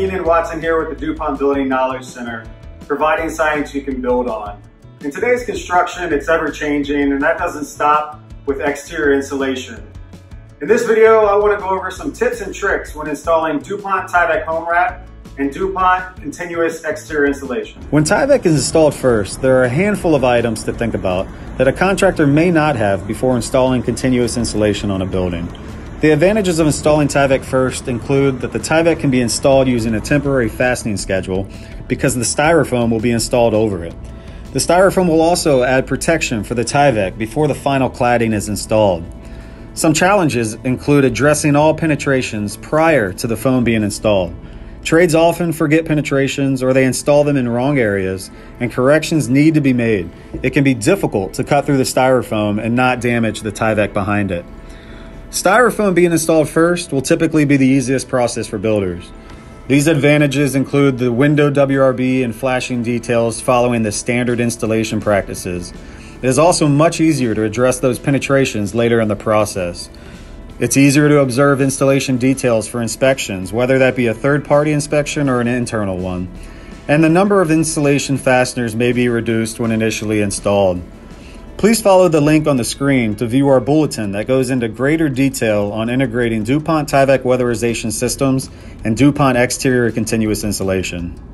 Keenan Watson here with the DuPont Building Knowledge Center, providing science you can build on. In today's construction, it's ever-changing, and that doesn't stop with exterior insulation. In this video, I want to go over some tips and tricks when installing DuPont Tyvek home wrap and DuPont continuous exterior insulation. When Tyvek is installed first, there are a handful of items to think about that a contractor may not have before installing continuous insulation on a building. The advantages of installing Tyvek first include that the Tyvek can be installed using a temporary fastening schedule because the styrofoam will be installed over it. The styrofoam will also add protection for the Tyvek before the final cladding is installed. Some challenges include addressing all penetrations prior to the foam being installed. Trades often forget penetrations or they install them in wrong areas, and corrections need to be made. It can be difficult to cut through the styrofoam and not damage the Tyvek behind it. Styrofoam being installed first will typically be the easiest process for builders. These advantages include the window WRB and flashing details following the standard installation practices. It is also much easier to address those penetrations later in the process. It's easier to observe installation details for inspections, whether that be a third-party inspection or an internal one. And the number of installation fasteners may be reduced when initially installed. Please follow the link on the screen to view our bulletin that goes into greater detail on integrating DuPont Tyvek weatherization systems and DuPont exterior continuous insulation.